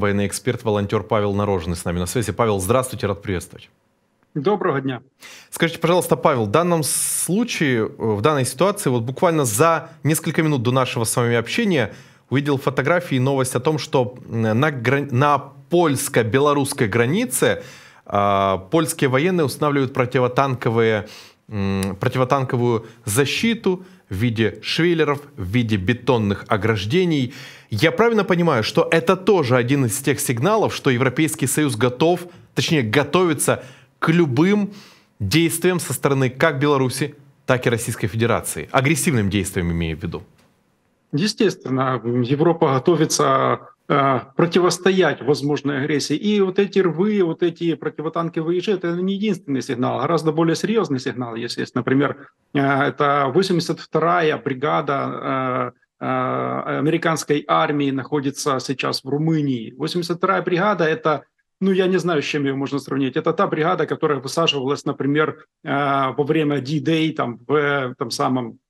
военный эксперт, волонтер Павел Нарожный с нами на связи. Павел, здравствуйте, рад приветствовать. Доброго дня. Скажите, пожалуйста, Павел, в данном случае, в данной ситуации, вот буквально за несколько минут до нашего с вами общения увидел фотографии и новость о том, что на польско-белорусской границе польские военные устанавливают противотанковую защиту в виде швеллеров, в виде бетонных ограждений. Я правильно понимаю, что это тоже один из тех сигналов, что Европейский Союз готов, точнее готовится к любым действиям со стороны как Беларуси, так и Российской Федерации? Агрессивным действиям имею в виду. Естественно, Европа готовится противостоять возможной агрессии. И вот эти рвы, вот эти противотанковые жеты, это не единственный сигнал, гораздо более серьезный сигнал, если есть. Например, это 82-я бригада американской армии находится сейчас в Румынии. 82-я бригада — это, ну, я не знаю, с чем ее можно сравнить. Это та бригада, которая высаживалась, например, во время D-Day там, в том самом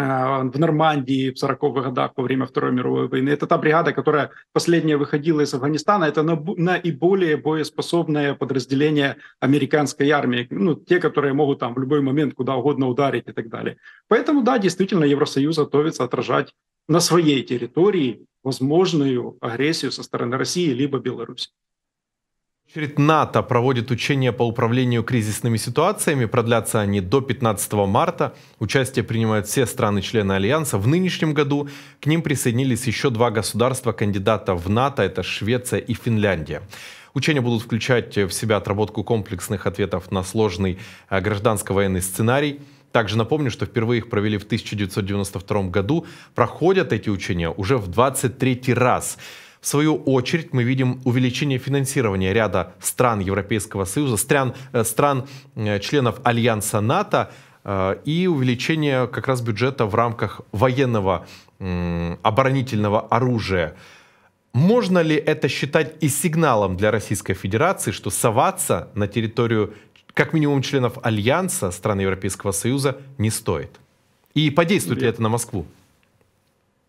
в Нормандии в 40-х годах во время Второй мировой войны. Это та бригада, которая последняя выходила из Афганистана. Это наиболее боеспособное подразделение американской армии. Ну, те, которые могут там в любой момент куда угодно ударить и так далее. Поэтому, да, действительно, Евросоюз готовится отражать на своей территории возможную агрессию со стороны России либо Беларуси. НАТО проводит учения по управлению кризисными ситуациями. Продлятся они до 15 марта. Участие принимают все страны-члены Альянса. В нынешнем году к ним присоединились еще два государства-кандидата в НАТО. Это Швеция и Финляндия. Учения будут включать в себя отработку комплексных ответов на сложный гражданско-военный сценарий. Также напомню, что впервые их провели в 1992 году. Проходят эти учения уже в 23-й раз. В свою очередь мы видим увеличение финансирования ряда стран Европейского Союза, стран-членов Альянса НАТО и увеличение как раз бюджета в рамках военного оборонительного оружия. Можно ли это считать и сигналом для Российской Федерации, что соваться на территорию как минимум членов Альянса стран Европейского Союза не стоит? И подействует ли это на Москву?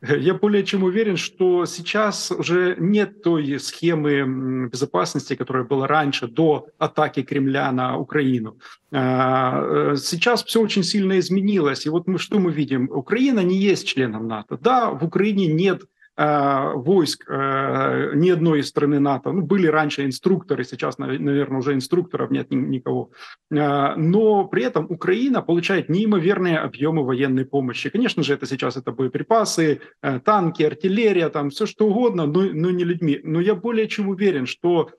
Я более чем уверен, что сейчас уже нет той схемы безопасности, которая была раньше, до атаки Кремля на Украину. Сейчас все очень сильно изменилось. И вот мы что мы видим? Украина не есть членом НАТО. Да, в Украине нет войск ни одной из страны НАТО. Ну, были раньше инструкторы, сейчас, наверное, уже инструкторов нет никого. Но при этом Украина получает неимоверные объемы военной помощи. Конечно же, это сейчас это боеприпасы, танки, артиллерия, там все что угодно, но не людьми. Но я более чем уверен, что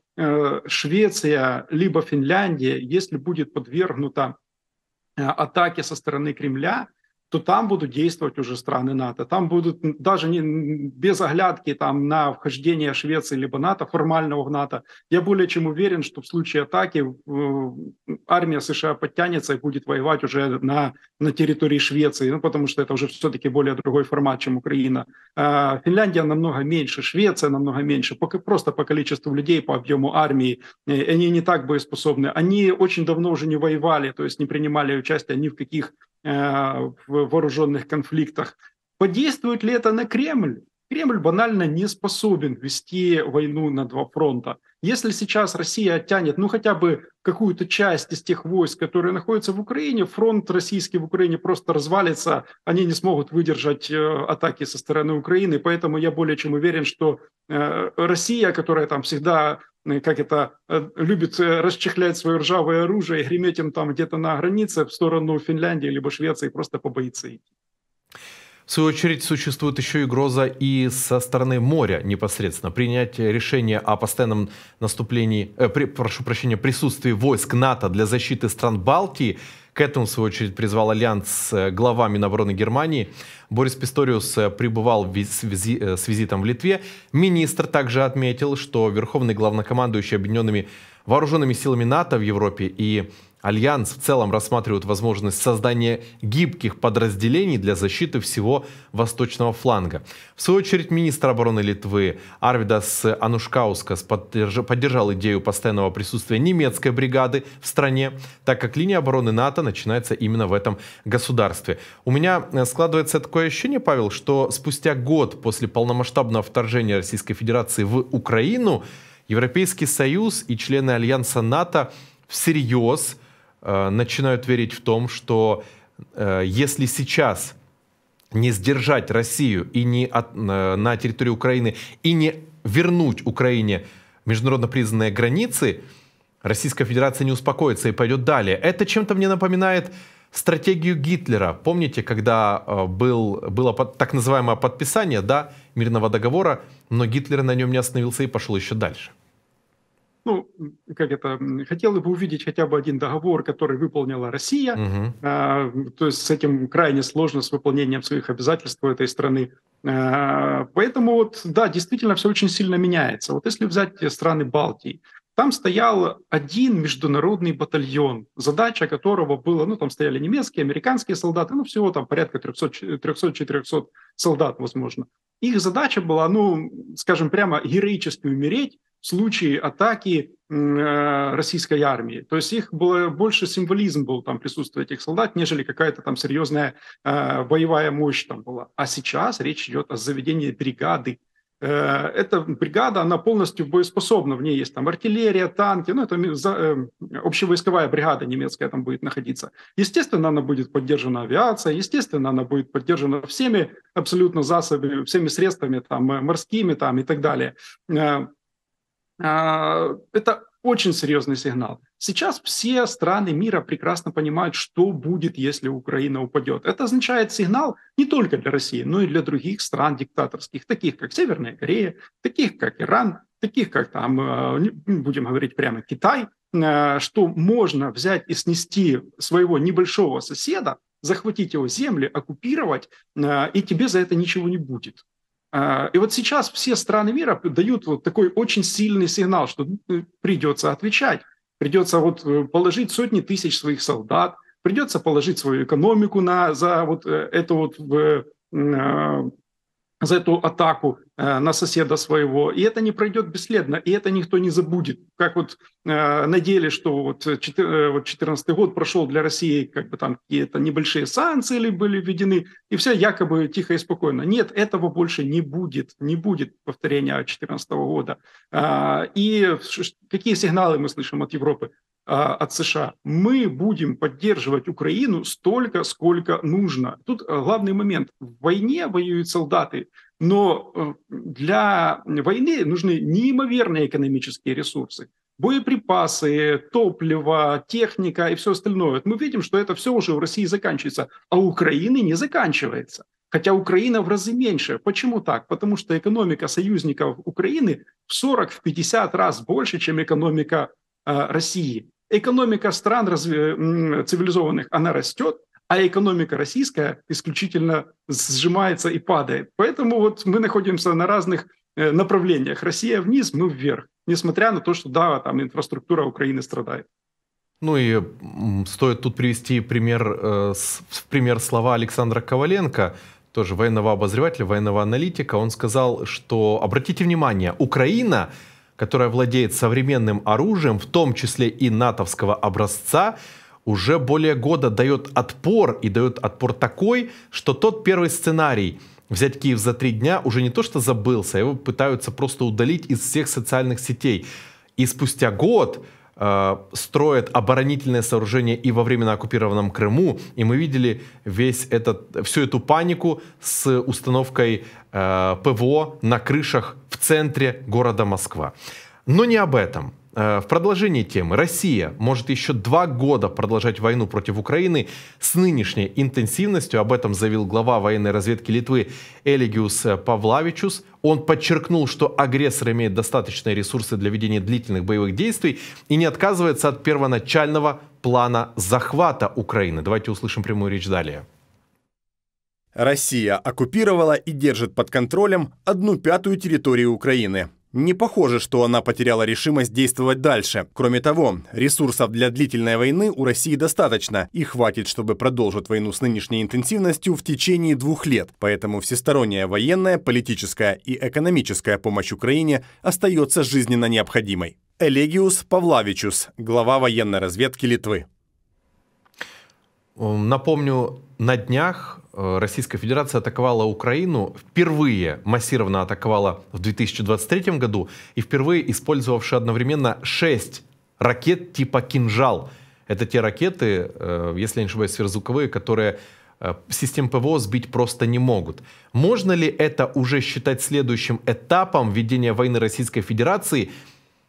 Швеция либо Финляндия, если будет подвергнута атаке со стороны Кремля, то там будут действовать уже страны НАТО. Там будут даже без оглядки там, на вхождение Швеции либо НАТО, формального в НАТО. Я более чем уверен, что в случае атаки армия США подтянется и будет воевать уже на территории Швеции, ну, потому что это уже все-таки более другой формат, чем Украина. Финляндия намного меньше, Швеция намного меньше, просто по количеству людей, по объему армии. Они не так боеспособны. Они очень давно уже не воевали, то есть не принимали участие ни в каких в вооруженных конфликтах. Подействует ли это на Кремль? Кремль банально не способен вести войну на два фронта. Если сейчас Россия оттянет, ну хотя бы какую-то часть из тех войск, которые находятся в Украине, фронт российский в Украине просто развалится, они не смогут выдержать атаки со стороны Украины. Поэтому я более чем уверен, что Россия, которая там всегда, как это, любит расчехлять свое ржавое оружие и греметь им там где-то на границе в сторону Финляндии либо Швеции, просто побоится идти. В свою очередь, существует еще и угроза и со стороны моря непосредственно. Принять решение о постоянном наступлении, присутствии войск НАТО для защиты стран Балтии. К этому, в свою очередь, призвал Альянс глава Минобороны Германии. Борис Писториус пребывал с визитом в Литве. Министр также отметил, что верховный главнокомандующий объединенными вооруженными силами НАТО в Европе и Альянс в целом рассматривает возможность создания гибких подразделений для защиты всего восточного фланга. В свою очередь, министр обороны Литвы Арвидас Анушкаускас поддержал идею постоянного присутствия немецкой бригады в стране, так как линия обороны НАТО начинается именно в этом государстве. У меня складывается такое ощущение, Павел, что спустя год после полномасштабного вторжения Российской Федерации в Украину Европейский Союз и члены Альянса НАТО всерьез начинают верить в том, что если сейчас не сдержать Россию и на территории Украины и не вернуть Украине международно признанные границы, Российская Федерация не успокоится и пойдет далее. Это чем-то мне напоминает стратегию Гитлера. Помните, когда было так называемое подписание, да, мирного договора, но Гитлер на нем не остановился и пошел еще дальше. Ну, как это, хотела бы увидеть хотя бы один договор, который выполнила Россия. Угу. То есть с этим крайне сложно, с выполнением своих обязательств у этой страны. Поэтому вот, да, действительно все очень сильно меняется. Вот если взять страны Балтии, там стоял один международный батальон, задача которого была, ну, там стояли немецкие, американские солдаты, ну, всего там порядка 300-400 солдат, возможно. Их задача была, ну, скажем прямо, героически умереть в случае атаки российской армии. То есть их было больше символизм был там присутствие этих солдат, нежели какая-то там серьезная боевая мощь там была. А сейчас речь идет о заведении бригады. Эта бригада, она полностью боеспособна, в ней есть там артиллерия, танки, ну это общевойсковая бригада немецкая там будет находиться. Естественно, она будет поддержана авиацией, естественно, она будет поддержана всеми абсолютно засобами, всеми средствами там морскими там и так далее. Это очень серьезный сигнал. Сейчас все страны мира прекрасно понимают, что будет, если Украина упадет. Это означает сигнал не только для России, но и для других стран диктаторских, таких как Северная Корея, таких как Иран, таких как, там, будем говорить прямо, Китай, что можно взять и снести своего небольшого соседа, захватить его земли, оккупировать, и тебе за это ничего не будет. И вот сейчас все страны мира дают вот такой очень сильный сигнал, что придется отвечать, придется вот положить сотни тысяч своих солдат, придется положить свою экономику за эту атаку на соседа своего. И это не пройдет бесследно, и это никто не забудет. Как вот надеялись, что вот 2014 год прошел для России, как бы там какие-то небольшие санкции были введены, и все якобы тихо и спокойно. Нет, этого больше не будет. Не будет повторения 2014 года. И какие сигналы мы слышим от Европы, от США? Мы будем поддерживать Украину столько, сколько нужно. Тут главный момент. В войне воюют солдаты, но для войны нужны неимоверные экономические ресурсы. Боеприпасы, топливо, техника и все остальное. Мы видим, что это все уже в России заканчивается, а у Украины не заканчивается. Хотя Украина в разы меньше. Почему так? Потому что экономика союзников Украины в 40-50 раз больше, чем экономика России. Экономика стран цивилизованных, она растет, а экономика российская исключительно сжимается и падает. Поэтому вот мы находимся на разных направлениях. Россия вниз, мы вверх. Несмотря на то, что да, там инфраструктура Украины страдает. Ну и стоит тут привести в пример слова Александра Коваленко, тоже военного обозревателя, военного аналитика. Он сказал, что, обратите внимание, Украина, которая владеет современным оружием, в том числе и натовского образца, уже более года дает отпор, и дает отпор такой, что тот первый сценарий «взять Киев за 3 дня» уже не то что забылся, его пытаются просто удалить из всех социальных сетей. И спустя год строят оборонительное сооружение и во временно оккупированном Крыму, и мы видели всю эту панику с установкой ПВО на крышах в центре города Москва. Но не об этом. В продолжении темы. Россия может еще 2 года продолжать войну против Украины с нынешней интенсивностью. Об этом заявил глава военной разведки Литвы Элигиюс Паулавичюс. Он подчеркнул, что агрессор имеет достаточные ресурсы для ведения длительных боевых действий и не отказывается от первоначального плана захвата Украины. Давайте услышим прямую речь далее. Россия оккупировала и держит под контролем 1/5 территории Украины. Не похоже, что она потеряла решимость действовать дальше. Кроме того, ресурсов для длительной войны у России достаточно и хватит, чтобы продолжить войну с нынешней интенсивностью в течение 2 лет. Поэтому всесторонняя военная, политическая и экономическая помощь Украине остается жизненно необходимой. Элигиюс Паулавичюс, глава военной разведки Литвы. Напомню, на днях Российская Федерация атаковала Украину, впервые массированно атаковала в 2023 году и впервые использовавши одновременно 6 ракет типа «Кинжал». Это те ракеты, если не ошибаюсь, сверхзвуковые, которые систем ПВО сбить просто не могут. Можно ли это уже считать следующим этапом ведения войны Российской Федерации,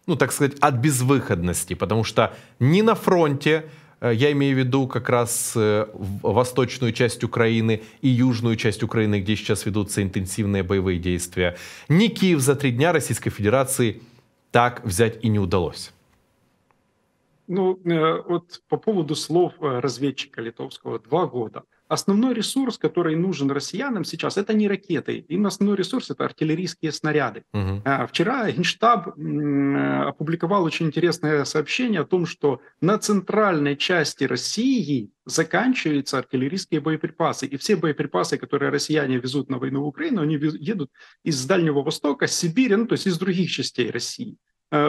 ну, так сказать, от безвыходности? Потому что ни на фронте, я имею в виду как раз восточную часть Украины и южную часть Украины, где сейчас ведутся интенсивные боевые действия, ни Киев за 3 дня Российской Федерации так взять и не удалось. Ну, вот по поводу слов разведчика литовского, 2 года. Основной ресурс, который нужен россиянам сейчас, это не ракеты. Им основной ресурс – это артиллерийские снаряды. Вчера Генштаб опубликовал очень интересное сообщение о том, что на центральной части России заканчиваются артиллерийские боеприпасы. И все боеприпасы, которые россияне везут на войну в Украину, они едут из Дальнего Востока, с Сибири, ну, то есть из других частей России.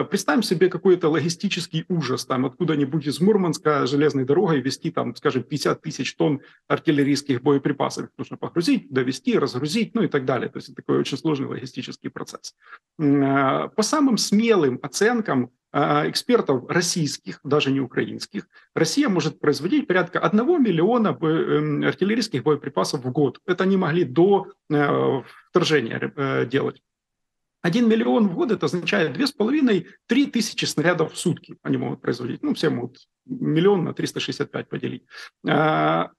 Представим себе какой-то логистический ужас, там откуда-нибудь из Мурманска железной дорогой везти, там, скажем, 50 000 тонн артиллерийских боеприпасов. Нужно погрузить, довести, разгрузить, ну и так далее. То есть это такой очень сложный логистический процесс. По самым смелым оценкам экспертов российских, даже не украинских, Россия может производить порядка 1 миллиона артиллерийских боеприпасов в год. Это они могли до вторжения делать. 1 миллион в год – это означает 2,5–3 тысячи снарядов в сутки они могут производить. Ну, все могут 1 миллион на 365 поделить.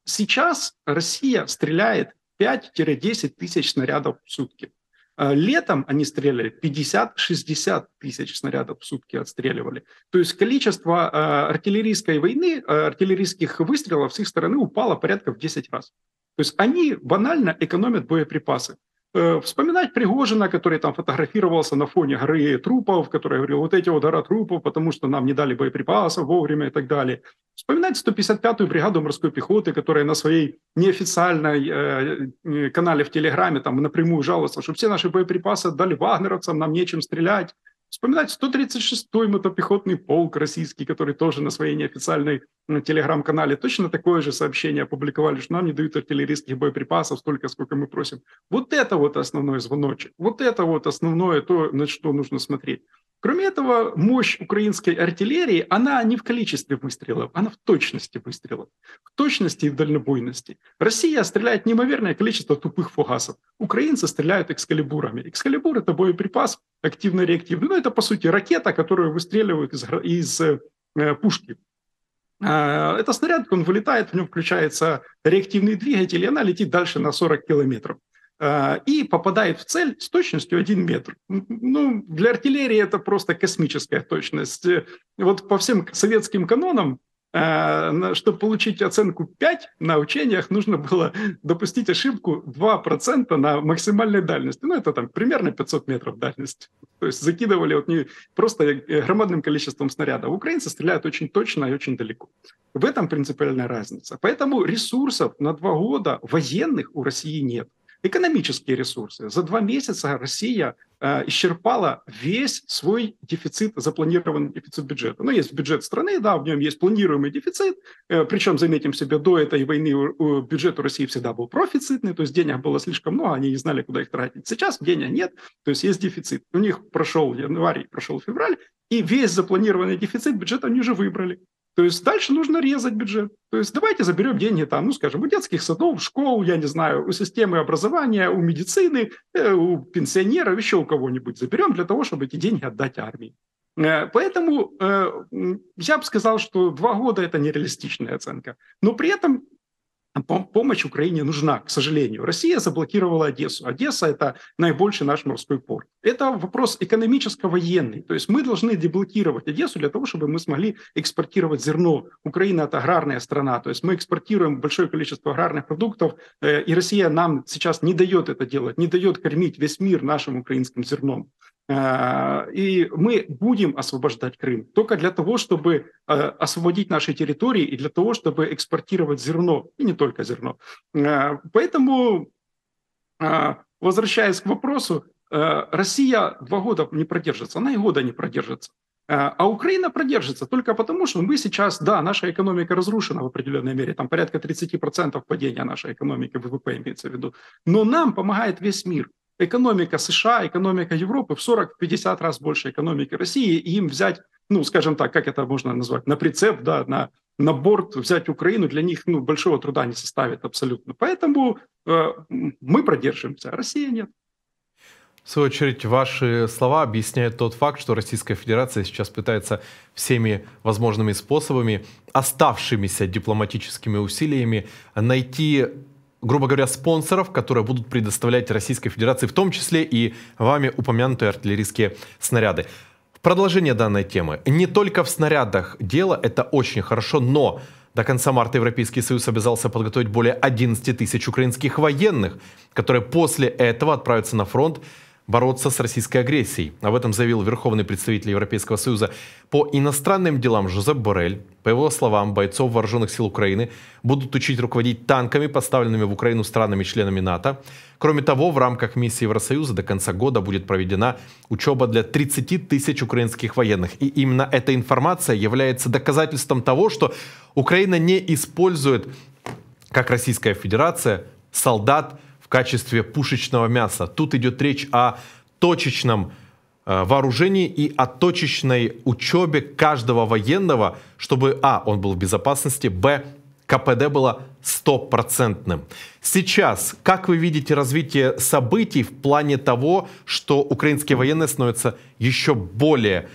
Сейчас Россия стреляет 5–10 тысяч снарядов в сутки. Летом они стреляли 50–60 тысяч снарядов в сутки отстреливали. То есть количество артиллерийской войны, артиллерийских выстрелов с их стороны упало порядка в 10 раз. То есть они банально экономят боеприпасы. Вспоминать Пригожина, который там фотографировался на фоне горы трупов, который говорил, вот эти вот гора трупов, потому что нам не дали боеприпасов вовремя и так далее. Вспоминать 155-ю бригаду морской пехоты, которая на своей неофициальной канале в Телеграме там напрямую жаловалась, что все наши боеприпасы дали вагнеровцам, нам нечем стрелять. Вспоминать 136-й мотопехотный полк российский, который тоже на своей неофициальной телеграм-канале точно такое же сообщение опубликовали, что нам не дают артиллерийских боеприпасов столько, сколько мы просим. Вот это вот основной звоночек, вот это вот основное то, на что нужно смотреть. Кроме этого, мощь украинской артиллерии, она не в количестве выстрелов, она в точности выстрелов, в точности и в дальнобойности. Россия стреляет неимоверное количество тупых фугасов. Украинцы стреляют экскалибурами. Экскалибур – это боеприпас активно-реактивный. Ну, это, по сути, ракета, которую выстреливают из пушки. Это снаряд, он вылетает, в нем включается реактивный двигатель, и она летит дальше на 40 километров. И попадает в цель с точностью 1 метр. Ну, для артиллерии это просто космическая точность. Вот по всем советским канонам, чтобы получить оценку 5 на учениях, нужно было допустить ошибку 2% на максимальной дальности. Ну, это там примерно 500 метров дальность. То есть закидывали вот не просто громадным количеством снарядов. Украинцы стреляют очень точно и очень далеко. В этом принципиальная разница. Поэтому ресурсов на 2 года военных у России нет. Экономические ресурсы. За 2 месяца Россия исчерпала весь свой дефицит, запланированный дефицит бюджета. Ну, есть бюджет страны, да, в нем есть планируемый дефицит. Причем, заметим себе, до этой войны бюджет у России всегда был профицитный, то есть денег было слишком много, они не знали, куда их тратить. Сейчас денег нет, то есть есть дефицит. У них прошел январь, прошел февраль, и весь запланированный дефицит бюджета они уже выбрали. То есть дальше нужно резать бюджет. То есть давайте заберем деньги там, ну, скажем, у детских садов, школ, я не знаю, у системы образования, у медицины, у пенсионеров, еще у кого-нибудь заберем для того, чтобы эти деньги отдать армии. Поэтому я бы сказал, что 2 года – это нереалистичная оценка. Но при этом Помощь Украине нужна, к сожалению. Россия заблокировала Одессу. Одесса – это наибольший наш морской порт. Это вопрос экономическо-военный. То есть мы должны деблокировать Одессу для того, чтобы мы смогли экспортировать зерно. Украина – это аграрная страна. То есть мы экспортируем большое количество аграрных продуктов, и Россия нам сейчас не дает это делать, не дает кормить весь мир нашим украинским зерном. И мы будем освобождать Крым только для того, чтобы освободить наши территории и для того, чтобы экспортировать зерно, и не только зерно. Поэтому, возвращаясь к вопросу, Россия 2 года не продержится, она и года не продержится. А Украина продержится только потому, что мы сейчас, да, наша экономика разрушена в определенной мере, там порядка 30% падения нашей экономики, ВВП имеется в виду, но нам помогает весь мир. Экономика США, экономика Европы в 40-50 раз больше экономики России, и им взять, ну, скажем так, как это можно назвать, на прицеп, да, на борт взять Украину, для них, ну, большого труда не составит абсолютно. Поэтому мы продержимся, а Россия нет. В свою очередь, ваши слова объясняют тот факт, что Российская Федерация сейчас пытается всеми возможными способами, оставшимися дипломатическими усилиями, найти, грубо говоря, спонсоров, которые будут предоставлять Российской Федерации, в том числе и вами упомянутые артиллерийские снаряды. Продолжение данной темы. Не только в снарядах дело, это очень хорошо, но до конца марта Европейский Союз обязался подготовить более 11 тысяч украинских военных, которые после этого отправятся на фронт бороться с российской агрессией. Об этом заявил верховный представитель Европейского Союза по иностранным делам Жозеп Боррель. По его словам, бойцов вооруженных сил Украины будут учить руководить танками, поставленными в Украину странами-членами НАТО. Кроме того, в рамках миссии Евросоюза до конца года будет проведена учеба для 30 тысяч украинских военных. И именно эта информация является доказательством того, что Украина не использует, как Российская Федерация, солдат в качестве пушечного мяса. Тут идет речь о точечном вооружении и о точечной учебе каждого военного, чтобы а. Он был в безопасности, б. КПД было 100%. Сейчас, как вы видите развитие событий в плане того, что украинские военные становятся еще более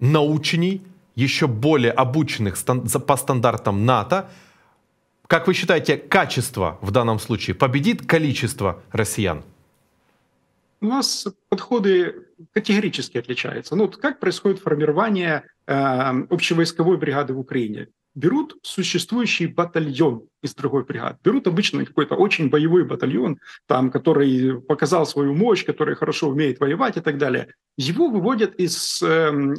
научней, еще более обученных по стандартам НАТО? Как вы считаете, качество в данном случае победит количество россиян? У нас подходы категорически отличаются. Ну, как происходит формирование общевойсковой бригады в Украине? Берут существующий батальон из другой бригады. Берут обычно какой-то очень боевой батальон, там, который показал свою мощь, который хорошо умеет воевать и так далее. Его выводят из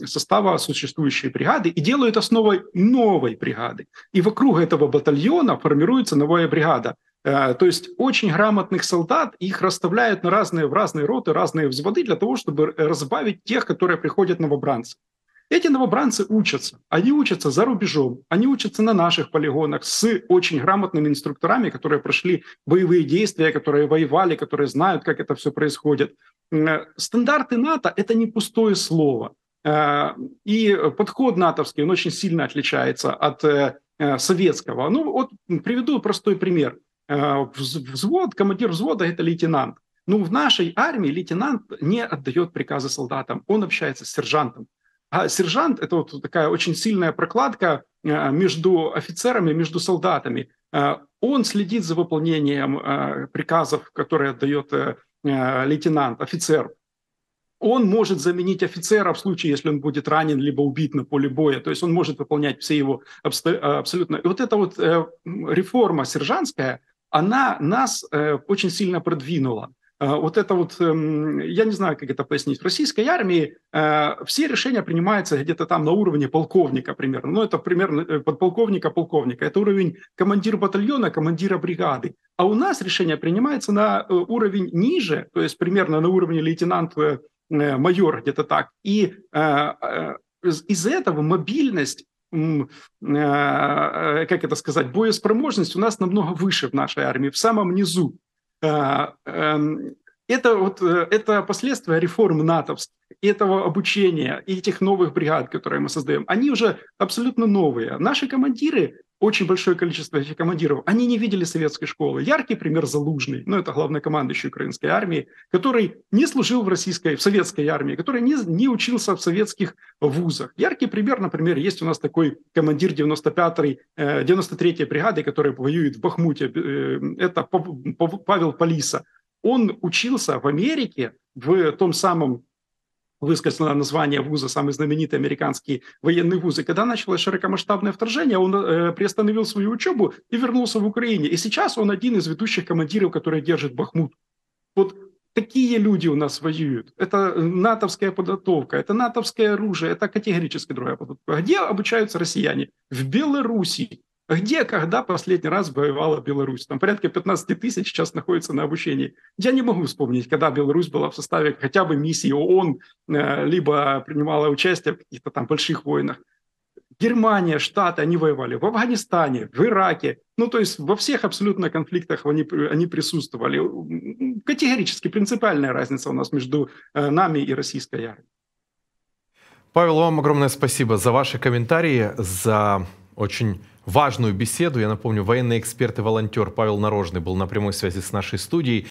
состава существующей бригады и делают основой новой бригады. И вокруг этого батальона формируется новая бригада. То есть очень грамотных солдат, их расставляют на разные роты, разные взводы для того, чтобы разбавить тех, которые приходят новобранцы. Эти новобранцы учатся. Они учатся за рубежом, они учатся на наших полигонах с очень грамотными инструкторами, которые прошли боевые действия, которые воевали, которые знают, как это все происходит. Стандарты НАТО – это не пустое слово. И подход натовский, он очень сильно отличается от советского. Ну, вот приведу простой пример. Взвод, командир взвода – это лейтенант. Ну, в нашей армии лейтенант не отдает приказы солдатам, он общается с сержантом. А сержант – это вот такая очень сильная прокладка между офицерами, между солдатами. Он следит за выполнением приказов, которые отдает лейтенант, офицер. Он может заменить офицера в случае, если он будет ранен либо убит на поле боя. То есть он может выполнять все его абсолютно. И вот эта вот реформа сержантская, она нас очень сильно продвинула. Вот это вот, я не знаю, как это пояснить, в российской армии все решения принимаются где-то там на уровне полковника примерно. Ну, это примерно подполковника-полковника. Это уровень командира батальона, командира бригады. А у нас решение принимается на уровень ниже, то есть примерно на уровне лейтенант-майор, где-то так. И из-за этого мобильность, как это сказать, боеспособность у нас намного выше в нашей армии, в самом низу. Это последствия реформ натовских, этого обучения, этих новых бригад, которые мы создаем. Они уже абсолютно новые. Наши командиры очень большое количество этих командиров, они не видели советской школы. Яркий пример Залужный, это главнокомандующий украинской армии, который не служил в советской армии, который не учился в советских вузах. Яркий пример, например, есть у нас такой командир 93-й бригады, который воюет в Бахмуте, это Павел Полиса. Он учился в Америке в том самом, выскочило название вуза, самый знаменитый американский военный вуз. И когда началось широкомасштабное вторжение, он приостановил свою учебу и вернулся в Украину. И сейчас он один из ведущих командиров, который держит Бахмут. Вот такие люди у нас воюют. Это натовская подготовка, это натовское оружие, это категорически другая подготовка. Где обучаются россияне? В Беларуси. Где, когда последний раз воевала Беларусь? Там порядка 15 тысяч сейчас находится на обучении. Я не могу вспомнить, когда Беларусь была в составе хотя бы миссии ООН, либо принимала участие в каких-то там больших войнах. Германия, Штаты, они воевали в Афганистане, в Ираке. То есть во всех абсолютно конфликтах они присутствовали. Категорически принципиальная разница у нас между нами и российской армией. Павел, вам огромное спасибо за ваши комментарии, за очень важную беседу. Я напомню, военный эксперт и волонтер Павел Нарожный был на прямой связи с нашей студией.